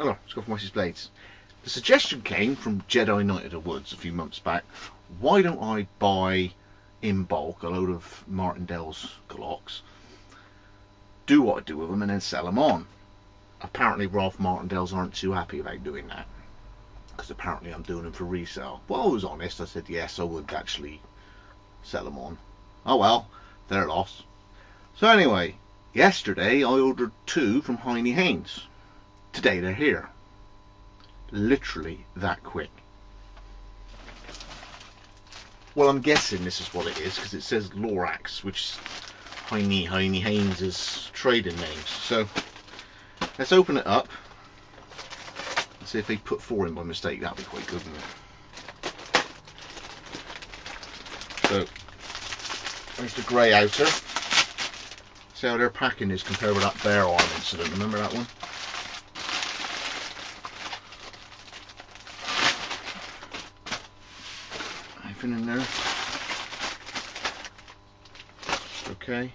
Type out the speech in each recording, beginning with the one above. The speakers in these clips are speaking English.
Oh, Scott Wessex Blades. The suggestion came from Jedi Knight of the Woods a few months back. Why don't I buy in bulk a load of Martindale's Goloks, do what I do with them, and then sell them on? Apparently Ralph Martindale's aren't too happy about doing that, because apparently I'm doing them for resale. Well, I was honest. I said yes, I would actually sell them on. Oh well, they're lost. So anyway, yesterday I ordered 2 from Heinnie Haynes. Today they're here. Literally that quick. Well, I'm guessing this is what it is, because it says Lorax, which is Heinnie Haynes' trading name. So let's open it up and see if they put 4 in by mistake. That'd be quite good, wouldn't it? So there's the grey outer. See how their packing is compared with that bear arm incident. Remember that one? Anything in there? Okay.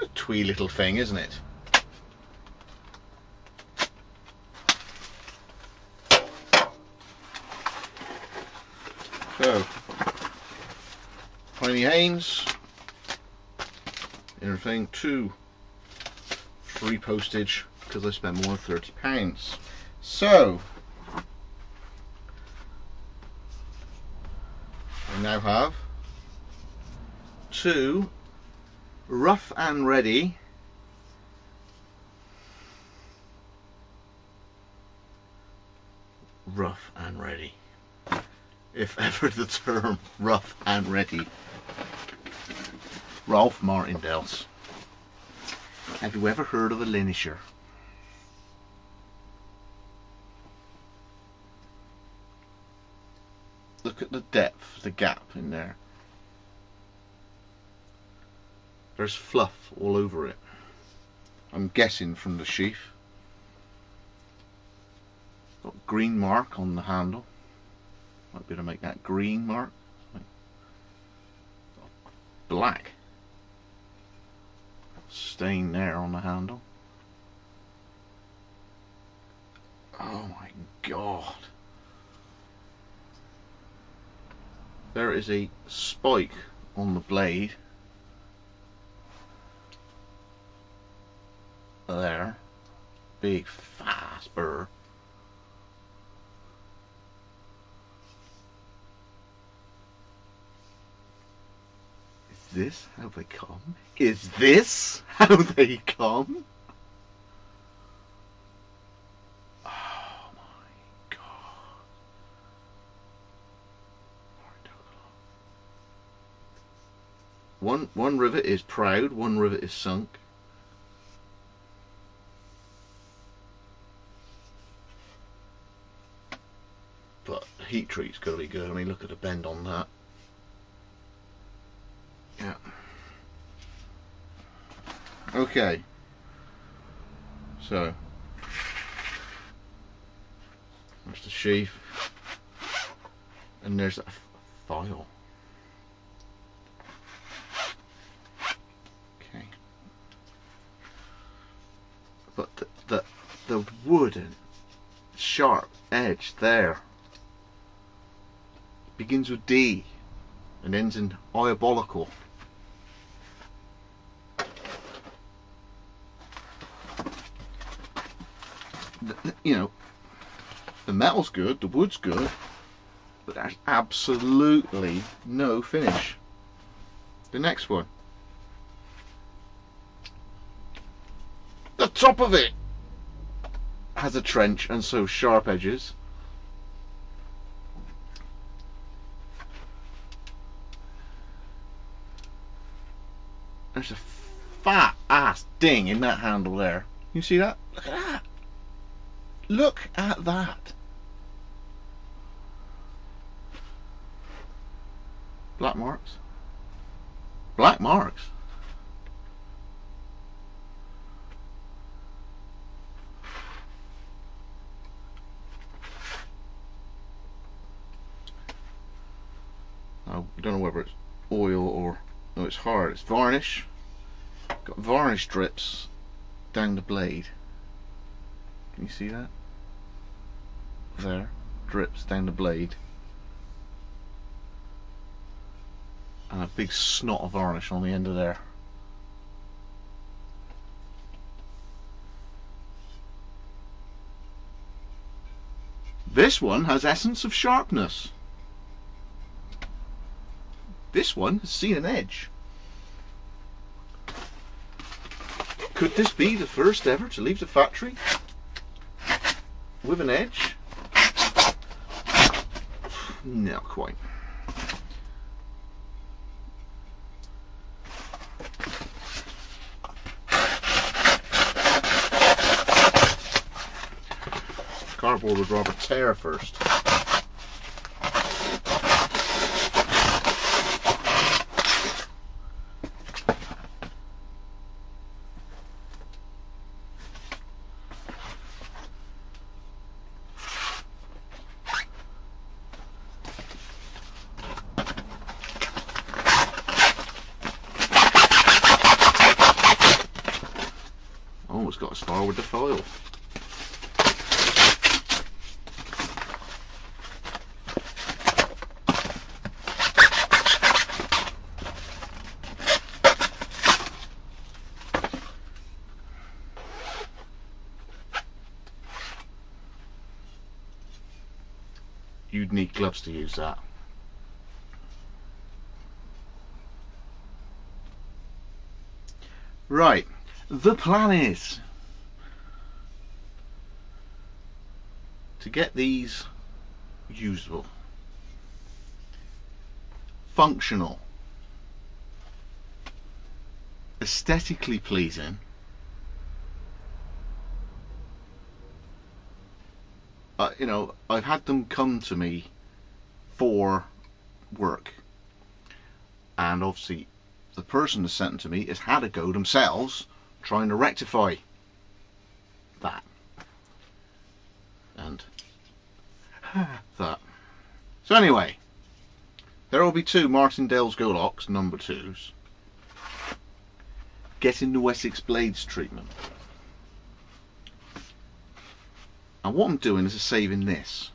A twee little thing, isn't it? So, Heinnie Haynes, inner thing, 2, free postage, because I spent more than £30. So, I now have 2 rough and ready if ever the term rough and ready Ralph Martindale's. Have you ever heard of a Linisher? Look at the depth, the gap in there. There's fluff all over it. I'm guessing from the sheath. Got a green mark on the handle. Might be able to make that green mark black. Stain there on the handle. Oh my god. There is a spike on the blade. There. Big fast burr. This how they come? Is this how they come? Oh my god. One rivet is proud, one rivet is sunk. But heat treat's gotta be good. I mean, look at the bend on that. Yeah. Okay. So there's the sheath, and there's a file. Okay. But the wooden sharp edge there begins with D and ends in diabolical. You know, the metal's good, the wood's good, but there's absolutely no finish. The next one, the top of it has a trench and so sharp edges. There's a fat ass ding in that handle there. You see that? Look at that. Look at that. Black marks. Black marks. I don't know whether it's oil or no, it's hard. It's varnish. got varnish drips down the blade. Can you see that? There, drips down the blade. And a big snot of varnish on the end of there. This one has essence of sharpness. This one has seen an edge. Could this be the first ever to leave the factory with an edge? Not quite. Cardboard would rather tear first. Oh, it's got a star with the foil. You'd need gloves to use that. Right, the plan is to get these usable, functional, aesthetically pleasing, you know, I've had them come to me for work, and obviously the person that sent them to me has had a go themselves trying to rectify that and that. So anyway, there will be two Martindale's Goloks number 2s getting the Wessex Blades treatment. And what I'm doing is saving this.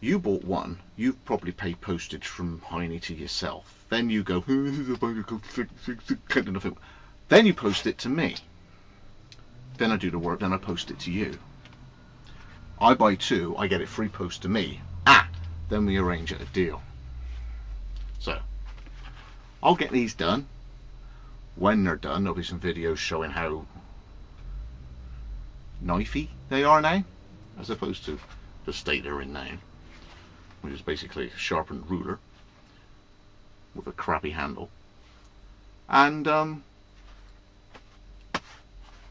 You bought one, you've probably paid postage from Heinnie to yourself. Then you go, then you post it to me. Then I do the work, then I post it to you. I buy 2, I get it free post to me. Then we arrange a deal. So, I'll get these done. When they're done, there'll be some videos showing how knifey they are now, as opposed to the state they're in now, which is basically a sharpened ruler with a crappy handle. And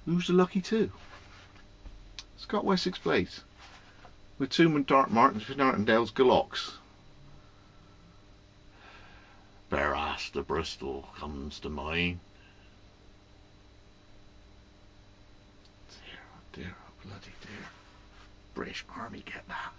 who's the lucky 2? Scott Wessex Blades with 2 Martindale's Goloks. Bare ass the Bristol comes to mind. Dear, oh bloody dear. British Army, get that.